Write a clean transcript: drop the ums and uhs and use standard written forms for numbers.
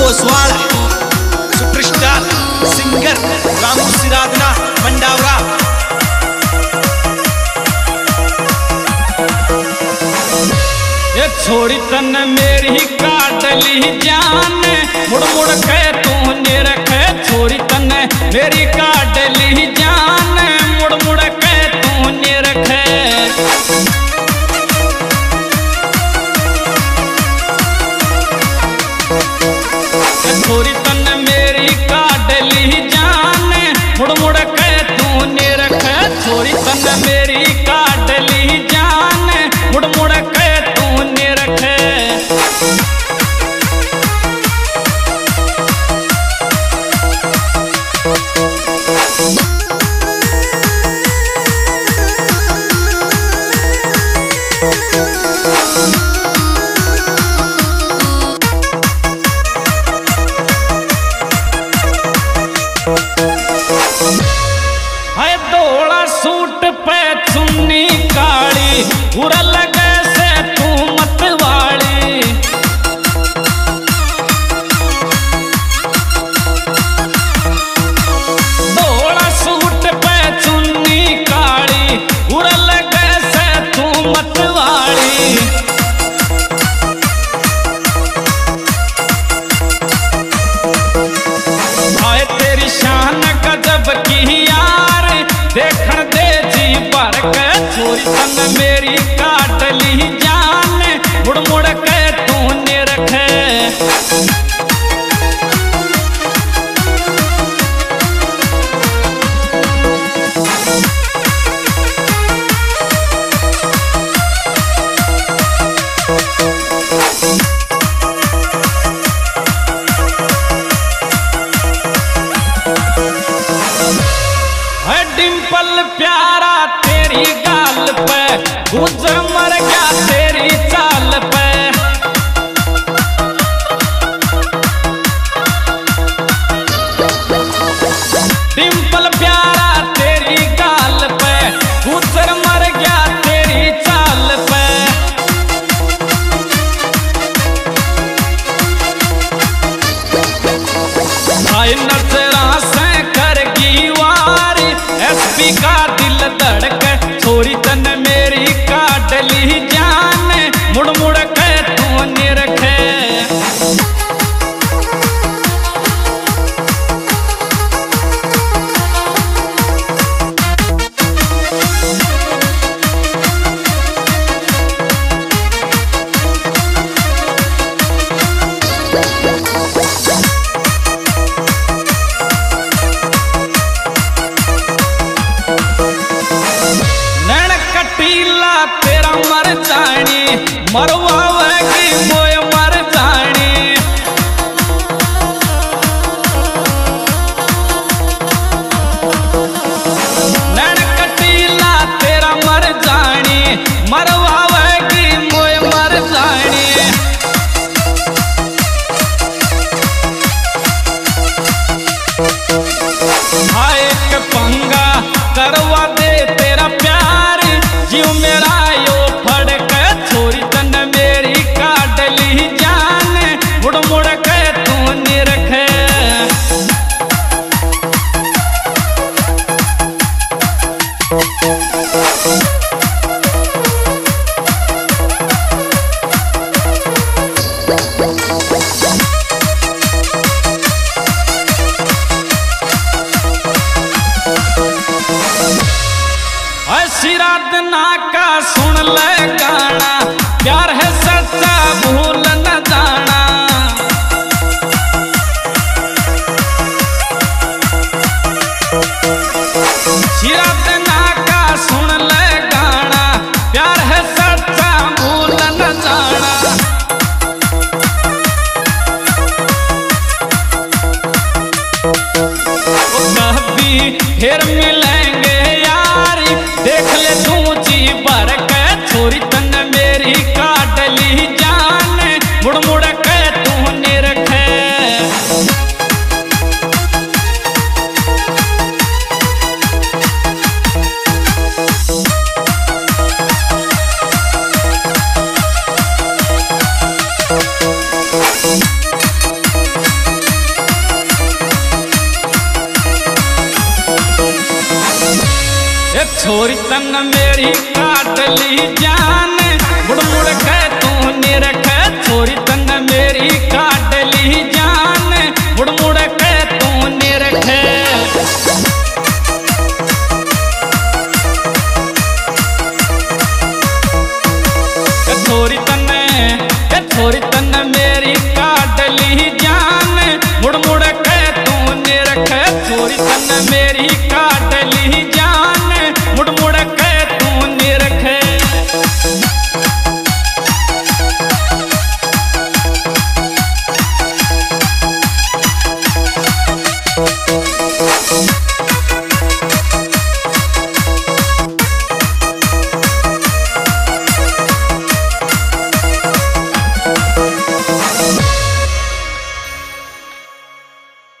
Poswal, superstar star singer Ramu सिराधना मंडावरा। ये छोड़ी तन मेरी काटली जान, मुड़ मुड़ के तूने रखे। छोड़ी तन मेरी काटली जान, मुड़ मुड़ के तूने रखे। छोड़ी तन मेरी काटली जान, मुड़ मुड़ के तूने रखे। छोड़ी तन मेरी काटली जान, मुड़ मुड़ के तूने रखे। बुरा लगे से तू मत वाली, धोला सूट पे चुन्नी काली। बुरा लगे से तू मत वाली, आए तेरी शान गजब की यार, देखन दे जी भर के। छोरी तन मेरी काटली जान, मुड़ मुड़ के तूने रखे। डिंपल प्यारा तेरी गाल पे, गुजर मर गया तेरी चाल पे। डिंपल प्यारा तेरी गाल पे, गुजर मर गया तेरी चाल पे। आई नजरा से कर गीवार, एसपी का दिल धड़के। छोरी तन मेरी काटली जान, मुड़ मुड़ के तूने रखे। तेरा मर जानी मरवावेगी मोय मर जानी। ननकटीला तेरा मर जानी मरवावेगी मोय मर जानी। हाय एक पंगा करवा दे तेरा प्यार, जीव मेरा यो फड़ के। छोरी तन मेरी काटली जान, मुड़ मुड़ के तूने रखे। सिराधना का सुन ले गाना, प्यार है सच्चा भूल न जाना। सिराधना का सुन ले गाना, प्यार है सच्चा भूल न जाना। कभी फिर मिलेंगे यारी, देख ले तू जी भर के। छोरी तन मेरी काटली जान, मुड़ मुड़ के तूने रखे। छोरी संग मेरी काट ली जान, बुड़ बुड़ के तूने रखे छोरी संग मेरी काट ली जान, बुड़ बुड़ के तूने रखे। छोरी संग मेरी काट ली जान, बुड़ बुड़ के तूने रखे छोरी संग मेरी।